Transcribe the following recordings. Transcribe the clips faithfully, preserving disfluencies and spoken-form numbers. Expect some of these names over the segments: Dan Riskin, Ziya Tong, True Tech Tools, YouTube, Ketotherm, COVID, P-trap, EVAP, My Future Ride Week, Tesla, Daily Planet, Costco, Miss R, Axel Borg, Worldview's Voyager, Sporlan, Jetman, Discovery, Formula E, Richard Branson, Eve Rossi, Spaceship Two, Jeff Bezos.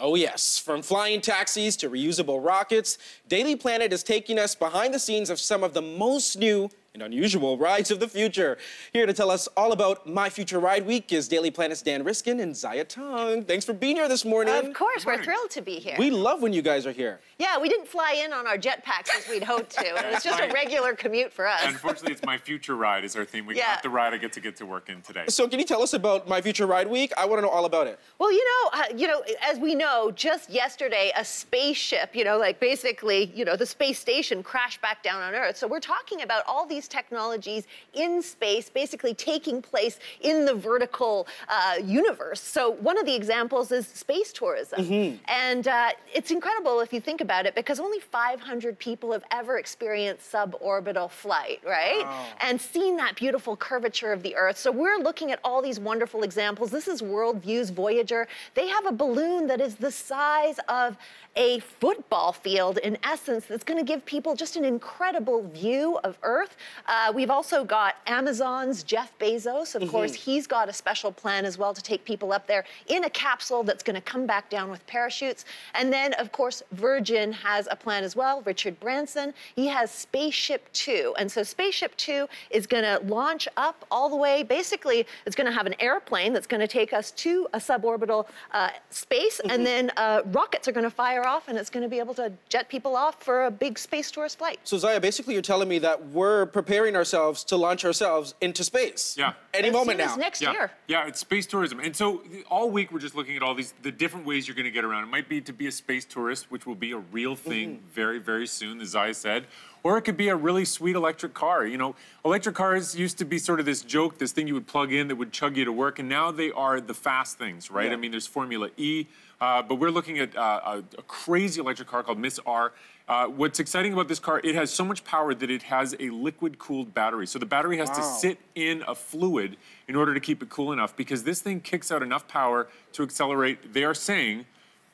Oh yes, from flying taxis to reusable rockets, Daily Planet is taking us behind the scenes of some of the most new and unusual rides of the future. Here to tell us all about My Future Ride Week is Daily Planet's Dan Riskin and Ziya Tong. Thanks for being here this morning. Of course, we're thrilled to be here. We love when you guys are here. Yeah, we didn't fly in on our jetpacks as we'd hoped to. It was just a regular commute for us. Unfortunately, it's My Future Ride is our theme. We yeah. got the ride I get to get to work in today. So can you tell us about My Future Ride Week? I want to know all about it. Well, you know, uh, you know, as we know, just yesterday, a spaceship, you know, like basically, you know, the space station crashed back down on Earth. So we're talking about all these technologies in space, basically taking place in the vertical uh, universe. So one of the examples is space tourism. Mm-hmm. And uh, it's incredible if you think about it, because only five hundred people have ever experienced suborbital flight, right? Wow. And seen that beautiful curvature of the Earth. So we're looking at all these wonderful examples. This is Worldview's Voyager. They have a balloon that is the size of a football field, in essence, that's going to give people just an incredible view of Earth. Uh, we've also got Amazon's Jeff Bezos. Of mm-hmm. course, he's got a special plan as well to take people up there in a capsule that's going to come back down with parachutes. And then, of course, Virgin has a plan as well. Richard Branson, he has Spaceship Two. And so Spaceship Two is going to launch up all the way. Basically, it's going to have an airplane that's going to take us to a suborbital uh, space. Mm-hmm. And then uh, rockets are going to fire off, and it's going to be able to jet people off for a big space tourist flight. So, Ziya, basically you're telling me that we're preparing ourselves to launch ourselves into space. Yeah. Any as moment soon now. As next yeah. year. Yeah, it's space tourism. And so all week we're just looking at all these, the different ways you're going to get around. It might be to be a space tourist, which will be a real thing mm-hmm. very, very soon, as Ziya said. Or it could be a really sweet electric car. You know, electric cars used to be sort of this joke, this thing you would plug in that would chug you to work, and now they are the fast things, right? Yeah. I mean, there's Formula E, uh, but we're looking at uh, a, a crazy electric car called Miss R. Uh, what's exciting about this car, it has so much power that it has a liquid-cooled battery. So the battery has wow. to sit in a fluid in order to keep it cool enough, because this thing kicks out enough power to accelerate, they are saying,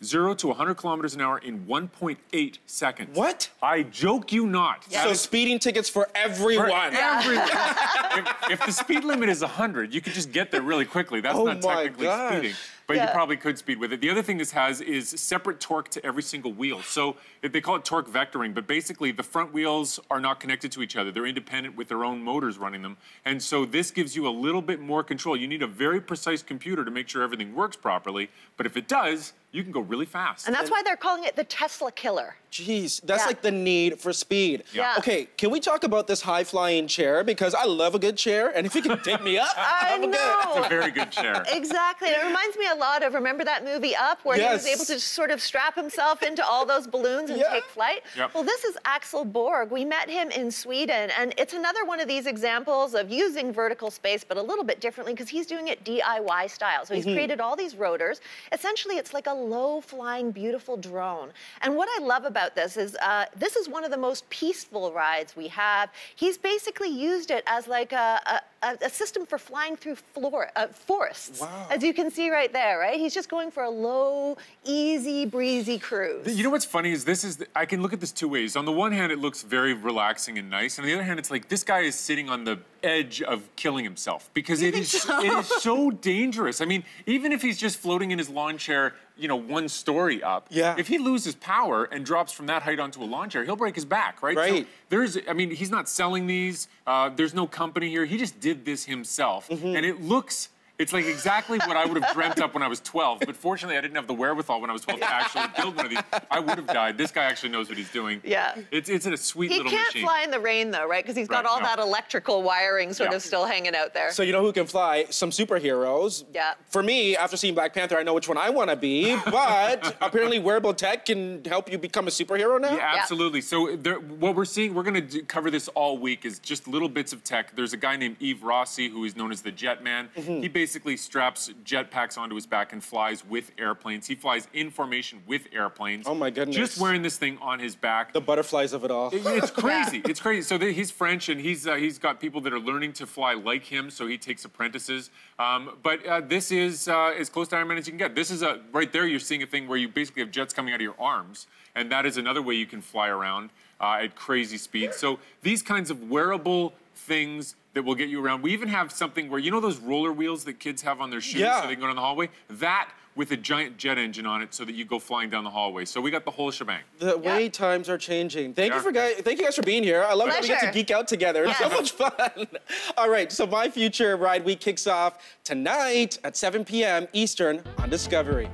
zero to one hundred kilometers an hour in one point eight seconds. What? I joke you not. Yeah. So is... speeding tickets for everyone. For everyone. if, if the speed limit is one hundred, you could just get there really quickly. That's oh not technically gosh. speeding. But yeah. you probably could speed with it. The other thing this has is separate torque to every single wheel. So they call it torque vectoring, but basically the front wheels are not connected to each other. They're independent with their own motors running them. And so this gives you a little bit more control. You need a very precise computer to make sure everything works properly. But if it does, you can go really fast. And that's and why they're calling it the Tesla killer. Jeez, that's yeah. like the need for speed. Yeah. yeah. Okay, can we talk about this high-flying chair? Because I love a good chair, and if it can dig me up, I know. Good. It's a very good chair. Exactly. It reminds me a lot of, remember that movie Up, where yes. he was able to sort of strap himself into all those balloons and yeah. take flight? Yep. Well, this is Axel Borg. We met him in Sweden, and it's another one of these examples of using vertical space, but a little bit differently, because he's doing it D I Y style. So he's mm-hmm. created all these rotors. Essentially, it's like a low-flying, beautiful drone. And what I love about this is uh, this is one of the most peaceful rides we have. He's basically used it as like a, a, a system for flying through floor, uh, forests, wow. as you can see right there, right? He's just going for a low, easy, breezy cruise. You know what's funny is this is, the, I can look at this two ways. On the one hand, it looks very relaxing and nice. On the other hand, it's like this guy is sitting on the edge of killing himself, because it is, so? it is so dangerous. I mean, even if he's just floating in his lawn chair, you know, one story up, yeah. if he loses power and drops from that height onto a lawn chair, he'll break his back, right? Right. So there's, I mean, he's not selling these. Uh, there's no company here. He just did this himself. Mm-hmm. And it looks, it's like exactly what I would have dreamt up when I was twelve. But fortunately, I didn't have the wherewithal when I was twelve to actually build one of these. I would have died. This guy actually knows what he's doing. Yeah. It's, it's a sweet he little machine. He can't fly in the rain, though, right? Because he's got right, all no. that electrical wiring sort yeah. of still hanging out there. So you know who can fly? Some superheroes. Yeah. For me, after seeing Black Panther, I know which one I want to be. But apparently, wearable tech can help you become a superhero now? Yeah, absolutely. Yeah. So there, what we're seeing, we're going to cover this all week, is just little bits of tech. There's a guy named Eve Rossi, who is known as the Jetman. Mm-hmm. He basically basically straps jetpacks onto his back and flies with airplanes. He flies in formation with airplanes. Oh, my goodness. Just wearing this thing on his back. The butterflies of it all. It, it's crazy. yeah. It's crazy. So the, he's French, and he's uh, he's got people that are learning to fly like him, so he takes apprentices. Um, but uh, this is uh, as close to Iron Man as you can get. This is, a right there, you're seeing a thing where you basically have jets coming out of your arms, and that is another way you can fly around uh, at crazy speed. So these kinds of wearable things that will get you around. We even have something where, you know those roller wheels that kids have on their shoes yeah. so they can go down the hallway? That with a giant jet engine on it so that you go flying down the hallway. So we got the whole shebang. The way yeah. times are changing. Thank they you are. for guys, thank you guys for being here. I love Pleasure. that we get to geek out together. It's yeah. so much fun. All right, so My Future Ride Week kicks off tonight at seven p m Eastern on Discovery.